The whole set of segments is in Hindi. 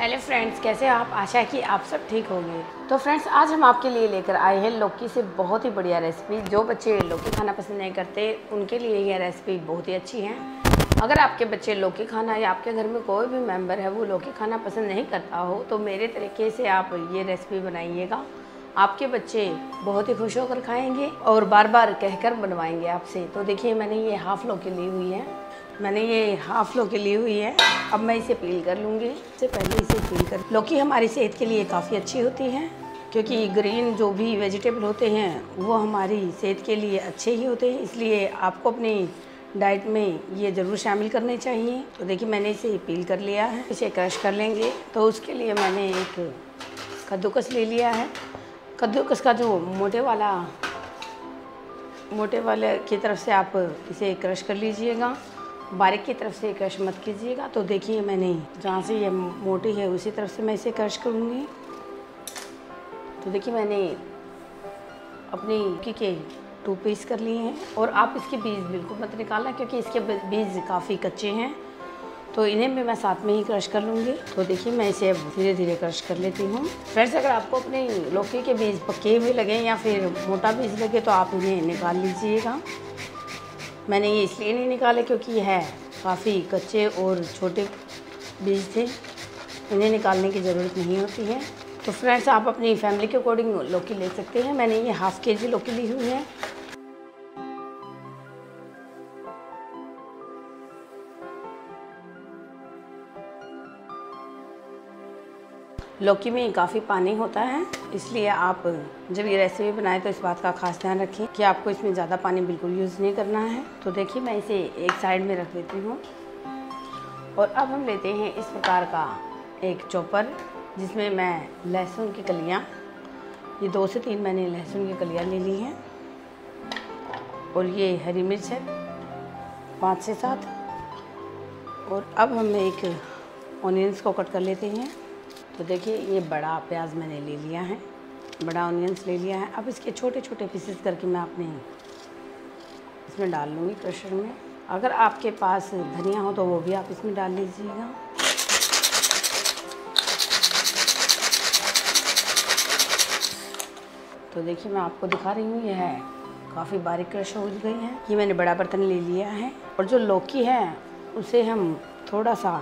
हेलो फ्रेंड्स, कैसे आप? आशा की आप सब ठीक होंगे। तो फ्रेंड्स, आज हम आपके लिए लेकर आए हैं लौकी से बहुत ही बढ़िया रेसिपी। जो बच्चे लौकी खाना पसंद नहीं करते उनके लिए यह रेसिपी बहुत ही अच्छी है। अगर आपके बच्चे लौकी खाना या आपके घर में कोई भी मेंबर है वो लौकी खाना पसंद नहीं करता हो तो मेरे तरीके से आप ये रेसिपी बनाइएगा। आपके बच्चे बहुत ही खुश होकर खाएंगे और बार बार कहकर बनवाएंगे आपसे। तो देखिए, मैंने ये हाफ लौकी ली हुई है। अब मैं इसे पील कर लूँगी। इससे पहले इसे पील कर, लौकी हमारी सेहत के लिए काफ़ी अच्छी होती है क्योंकि ग्रीन जो भी वेजिटेबल होते हैं वो हमारी सेहत के लिए अच्छे ही होते हैं, इसलिए आपको अपनी डाइट में ये ज़रूर शामिल करने चाहिए। तो देखिए, मैंने इसे पील कर लिया है। इसे क्रश कर लेंगे। तो उसके लिए मैंने एक कद्दूकस ले लिया है। कद्दूकस का जो मोटे वाले की तरफ से आप इसे क्रश कर लीजिएगा, बारीक की तरफ से क्रश मत कीजिएगा। तो देखिए, मैंने जहाँ से ये मोटी है उसी तरफ से मैं इसे क्रश करूँगी। तो देखिए, मैंने अपनी लौकी के 2 पीस कर लिए हैं और आप इसके बीज बिल्कुल मत निकालना क्योंकि इसके बीज काफ़ी कच्चे हैं। तो इन्हें भी मैं साथ में ही क्रश कर लूँगी। तो देखिए, मैं इसे धीरे धीरे क्रश कर लेती हूँ। फ्रेंड्स, अगर आपको अपने लौकी के बीज पके हुए लगे या फिर मोटा बीज लगे तो आप इन्हें निकाल लीजिएगा। मैंने ये इसलिए नहीं निकाले क्योंकि यह काफ़ी कच्चे और छोटे बीज थे, इन्हें निकालने की ज़रूरत नहीं होती है। तो फ्रेंड्स, आप अपनी फैमिली के अकॉर्डिंग लौकी ले सकते हैं। मैंने ये ½ KG लौकी ली हुई है। लौकी में काफ़ी पानी होता है, इसलिए आप जब ये रेसिपी बनाएं तो इस बात का खास ध्यान रखें कि आपको इसमें ज़्यादा पानी बिल्कुल यूज़ नहीं करना है। तो देखिए, मैं इसे एक साइड में रख देती हूँ और अब हम लेते हैं इस प्रकार का एक चॉपर जिसमें मैं लहसुन की कलियाँ, ये 2 से 3 मैंने लहसुन की कलियाँ ले ली हैं, और ये हरी मिर्च है 5 से 7। और अब हम एक ऑनियंस को कट कर लेते हैं। तो देखिए, ये बड़ा प्याज मैंने ले लिया है, बड़ा ऑनियंस ले लिया है। अब इसके छोटे छोटे पीसेस करके मैं अपने इसमें डाल लूँगी क्रशर में। अगर आपके पास धनिया हो तो वो भी आप इसमें डाल लीजिएगा। तो देखिए, मैं आपको दिखा रही हूँ, यह काफ़ी बारीक क्रश हो गई है। ये मैंने बड़ा बर्तन ले लिया है और जो लौकी है उसे हम थोड़ा सा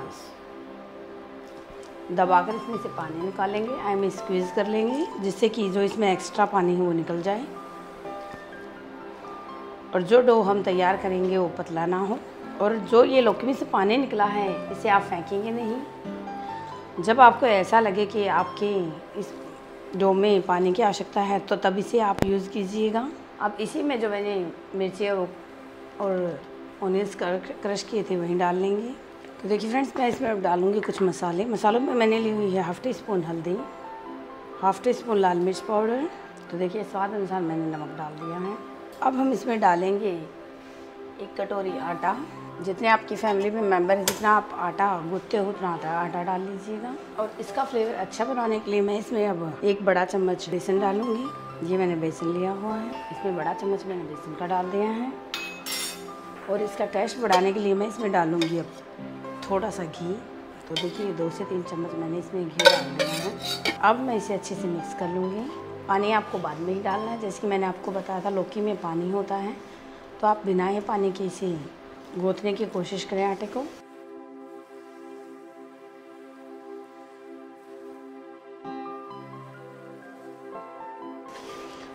दबाकर इसमें से पानी निकालेंगे, आई मीन स्क्वीज़ कर लेंगे, जिससे कि जो इसमें एक्स्ट्रा पानी है वो निकल जाए और जो डो हम तैयार करेंगे वो पतला ना हो। और जो ये लौकी में से पानी निकला है इसे आप फेंकेंगे नहीं। जब आपको ऐसा लगे कि आपके इस डो में पानी की आवश्यकता है तो तब इसे आप यूज़ कीजिएगा। अब इसी में जो मैंने मिर्ची और ऑनियंस क्रश किए थे वहीं डाल लेंगे। तो देखिए फ्रेंड्स, मैं इसमें अब डालूँगी कुछ मसाले। मसालों में मैंने ली हुई है ½ टीस्पून हल्दी, ½ टीस्पून लाल मिर्च पाउडर। तो देखिए, स्वाद अनुसार मैंने नमक डाल दिया है। अब हम इसमें डालेंगे 1 कटोरी आटा। जितने आपकी फैमिली में मेंबर है, जितना आप आटा गूँथते हो उतना आटा डाल लीजिएगा। और इसका फ्लेवर अच्छा बनाने के लिए मैं इसमें अब 1 बड़ा चम्मच बेसन डालूँगी। ये मैंने बेसन लिया हुआ है, इसमें बड़ा चम्मच मैंने बेसन का डाल दिया है। और इसका टेस्ट बढ़ाने के लिए मैं इसमें डालूँगी अब थोड़ा सा घी। तो देखिए, 2 से 3 चम्मच मैंने इसमें घी डाल दिया है। अब मैं इसे अच्छे से मिक्स कर लूँगी। पानी आपको बाद में ही डालना है। जैसे कि मैंने आपको बताया था लौकी में पानी होता है, तो आप बिना ही पानी के इसे गूँथने की कोशिश करें आटे को।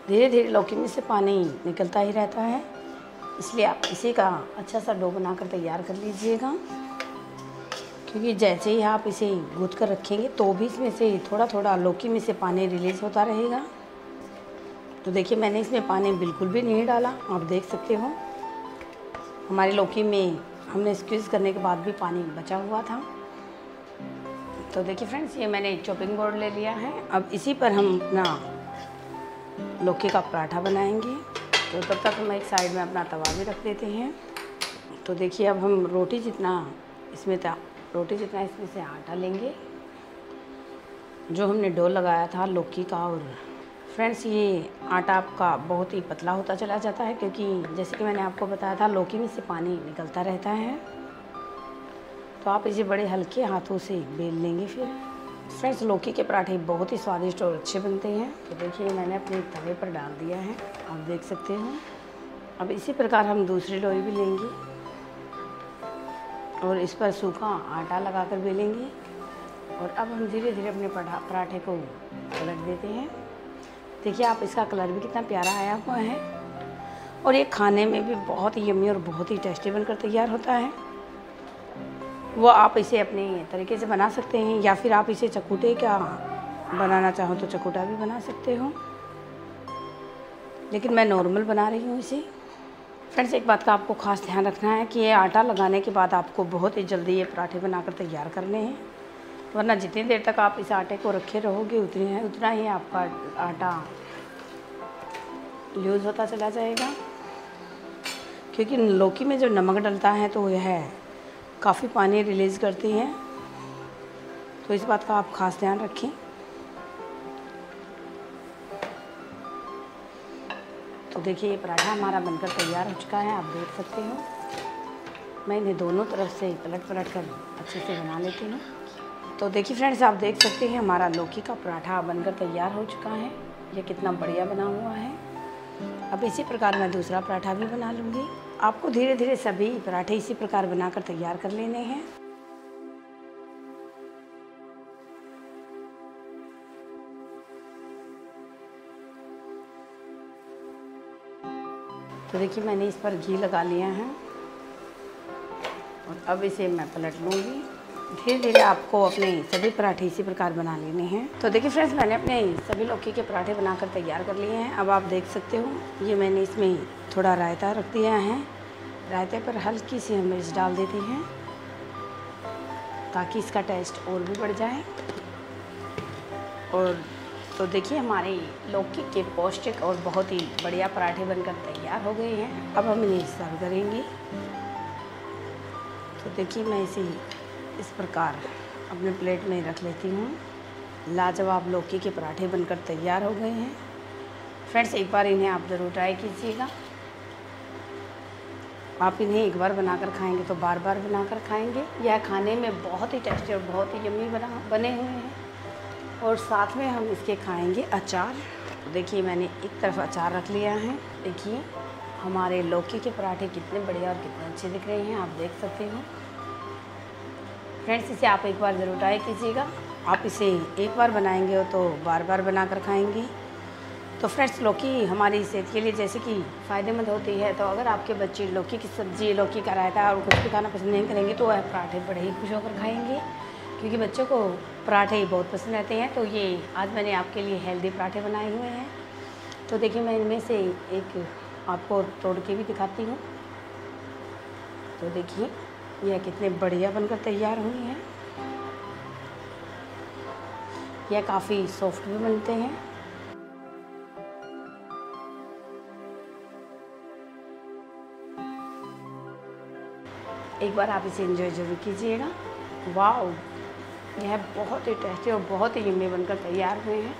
धीरे धीरे लौकी में से पानी निकलता ही रहता है, इसलिए आप इसी का अच्छा सा डो बनाकर तैयार कर लीजिएगा क्योंकि जैसे ही आप इसे गूँथ कर रखेंगे तो भी इसमें से थोड़ा थोड़ा लौकी में से पानी रिलीज़ होता रहेगा। तो देखिए, मैंने इसमें पानी बिल्कुल भी नहीं डाला, आप देख सकते हो। हमारी लौकी में हमने स्क्वीज़ करने के बाद भी पानी बचा हुआ था। तो देखिए फ्रेंड्स, ये मैंने चॉपिंग बोर्ड ले लिया है। अब इसी पर हम अपना लौकी का पराठा बनाएंगे। तो तब तक हम एक साइड में अपना तवा भी रख देते हैं। तो देखिए, अब हम रोटी जितना इसमें से आटा लेंगे जो हमने डो लगाया था लौकी का। और फ्रेंड्स, ये आटा आपका बहुत ही पतला होता चला जाता है क्योंकि जैसे कि मैंने आपको बताया था लौकी में से पानी निकलता रहता है। तो आप इसे बड़े हल्के हाथों से बेल लेंगे। फिर फ्रेंड्स, लौकी के पराठे बहुत ही स्वादिष्ट और अच्छे बनते हैं। तो देखिए मैंने अपने तवे पर डाल दिया है, आप देख सकते हैं। अब इसी प्रकार हम दूसरी लोई भी लेंगे और इस पर सूखा आटा लगाकर बेलेंगे। और अब हम धीरे धीरे अपने पराठे को पलट देते हैं। देखिए आप, इसका कलर भी कितना प्यारा आया हुआ है और ये खाने में भी बहुत ही यम्मी और बहुत ही टेस्टी बनकर तैयार होता है। वो आप इसे अपने तरीके से बना सकते हैं या फिर आप इसे चकूटे का बनाना चाहो तो चकूटा भी बना सकते हो, लेकिन मैं नॉर्मल बना रही हूँ इसे। फ्रेंड्स, एक बात का आपको खास ध्यान रखना है कि ये आटा लगाने के बाद आपको बहुत ही जल्दी ये पराठे बनाकर तैयार करने हैं, वरना जितनी देर तक आप इस आटे को रखे रहोगे उतना ही आपका आटा लूज़ होता चला जाएगा, क्योंकि लौकी में जो नमक डलता है तो यह काफ़ी पानी रिलीज़ करती है। तो इस बात का आप खास ध्यान रखें। तो देखिए ये पराठा हमारा बनकर तैयार हो चुका है, आप देख सकते हो। मैं इन्हें दोनों तरफ से पलट कर अच्छे से बना लेती हूँ। तो देखिए फ्रेंड्स, आप देख सकते हैं हमारा लौकी का पराठा बनकर तैयार हो चुका है। ये कितना बढ़िया बना हुआ है। अब इसी प्रकार मैं दूसरा पराठा भी बना लूँगी। आपको धीरे धीरे सभी पराठे इसी प्रकार बनाकर तैयार कर लेने हैं। तो देखिए मैंने इस पर घी लगा लिया है और अब इसे मैं पलट लूँगी। धीरे धीरे आपको अपने सभी पराठे इसी प्रकार बना लेने हैं। तो देखिए फ्रेंड्स, मैंने अपने सभी लौकी के पराठे बनाकर तैयार कर लिए हैं। अब आप देख सकते हो ये मैंने इसमें थोड़ा रायता रख दिया है। रायते पर हल्की सी हम मिर्च डाल देते हैं ताकि इसका टेस्ट और भी बढ़ जाए। और तो देखिए हमारे लौकी के पौष्टिक और बहुत ही बढ़िया पराठे बनकर तैयार हो गए हैं। अब हम इन्हें सर्व करेंगे। तो देखिए मैं इसे इस प्रकार अपने प्लेट में रख लेती हूँ। लाजवाब लौकी के पराठे बनकर तैयार हो गए हैं। फ्रेंड्स, एक बार इन्हें आप ज़रूर ट्राई कीजिएगा। आप इन्हें एक बार बनाकर खाएंगे तो बार बार बनाकर खाएंगे। यह खाने में बहुत ही टेस्टी और बहुत ही यम्मी बने हुए हैं। और साथ में हम इसके खाएंगे अचार। देखिए मैंने एक तरफ अचार रख लिया है। देखिए हमारे लौकी के पराठे कितने बढ़िया और कितने अच्छे दिख रहे हैं, आप देख सकते हो। फ्रेंड्स, इसे आप एक बार ज़रूर ट्राई कीजिएगा। आप इसे एक बार बनाएंगे तो बार बार बनाकर खाएंगे। तो फ्रेंड्स, लौकी हमारी सेहत के लिए जैसे कि फ़ायदेमंद होती है, तो अगर आपके बच्चे लौकी की सब्ज़ी, लौकी का रायता और कुछ भी खाना पसंद नहीं करेंगे तो वह पराठे बड़े ही खुश होकर खाएंगे, क्योंकि बच्चों को पराठे बहुत पसंद रहते हैं। तो ये आज मैंने आपके लिए हेल्दी पराठे बनाए हुए हैं। तो देखिए मैं इनमें से एक आपको तोड़ के भी दिखाती हूँ। तो देखिए यह कितने बढ़िया बनकर तैयार हुई हैं। यह काफ़ी सॉफ्ट भी बनते हैं। एक बार आप इसे एंजॉय जरूर कीजिएगा। वाह, यह बहुत ही टेस्टी और बहुत ही यम्मी बनकर तैयार हुए हैं।